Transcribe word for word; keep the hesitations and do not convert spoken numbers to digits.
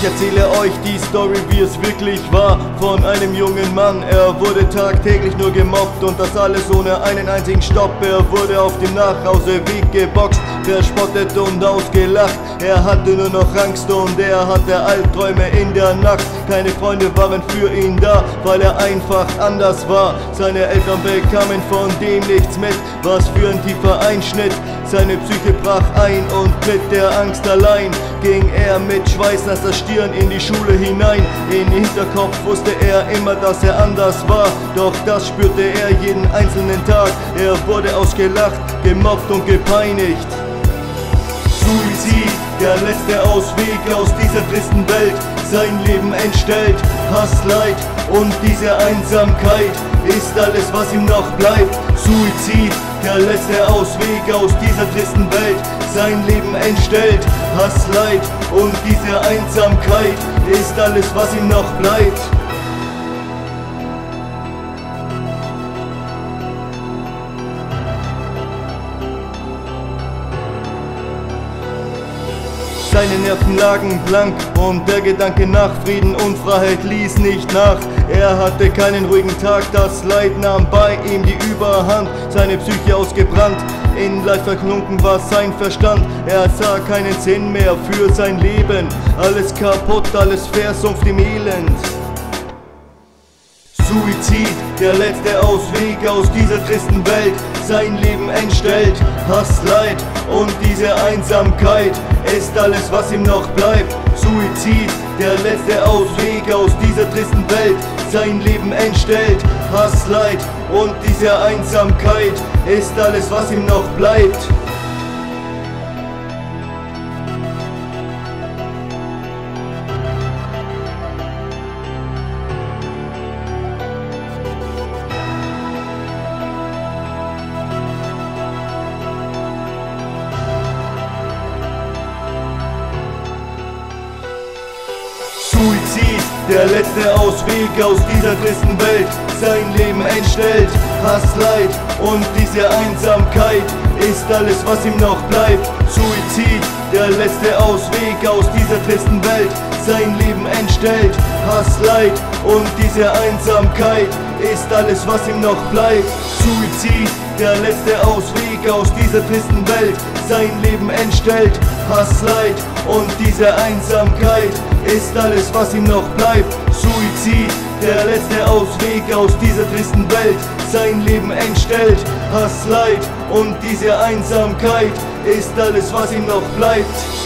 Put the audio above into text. Ich erzähle euch die Story, wie es wirklich war, von einem jungen Mann. Er wurde tagtäglich nur gemobbt und das alles ohne einen einzigen Stopp. Er wurde auf dem Nachhauseweg geboxt, verspottet und ausgelacht. Er hatte nur noch Angst und er hatte Albträume in der Nacht. Keine Freunde waren für ihn da, weil er einfach anders war. Seine Eltern bekamen von dem nichts mit, was für ein tiefer Einschnitt. Seine Psyche brach ein und mit der Angst allein ging er mit schweißnasser Stirn in die Schule hinein. Im Hinterkopf wusste er immer, dass er anders war, doch das spürte er jeden einzelnen Tag. Er wurde ausgelacht, gemobbt und gepeinigt. Suizid, der letzte Ausweg aus dieser tristen Welt. Sein Leben entstellt, Hass, Leid und diese Einsamkeit ist alles, was ihm noch bleibt. Suizid, der letzte Ausweg aus dieser tristen Welt. Sein Leben entstellt, Hass, Leid und diese Einsamkeit ist alles, was ihm noch bleibt. Seine Nerven lagen blank und der Gedanke nach Frieden und Freiheit ließ nicht nach. Er hatte keinen ruhigen Tag, das Leid nahm bei ihm die Überhand. Seine Psyche ausgebrannt, in Leid verklunken war sein Verstand. Er sah keinen Sinn mehr für sein Leben, alles kaputt, alles versumpft im Elend. Suizid, der letzte Ausweg aus dieser tristen Welt. Sein Leben entstellt, Hass, Leid und diese Einsamkeit ist alles, was ihm noch bleibt. Suizid, der letzte Ausweg aus dieser tristen Welt. Sein Leben entstellt, Hass, Leid und diese Einsamkeit ist alles, was ihm noch bleibt. Suizid, der letzte Ausweg aus dieser tristen Welt. Sein Leben entstellt, Hass, Leid und diese Einsamkeit ist alles, was ihm noch bleibt. Suizid, der letzte Ausweg aus dieser tristen Welt. Sein Leben entstellt, Hass, Leid und diese Einsamkeit ist alles, was ihm noch bleibt. Suizid, der letzte Ausweg aus dieser tristen Welt. Sein Leben entstellt, Hass, Leid und diese Einsamkeit ist alles, was ihm noch bleibt. Suizid, der letzte Ausweg aus dieser tristen Welt. Sein Leben entstellt, Hass, Leid und diese Einsamkeit ist alles, was ihm noch bleibt.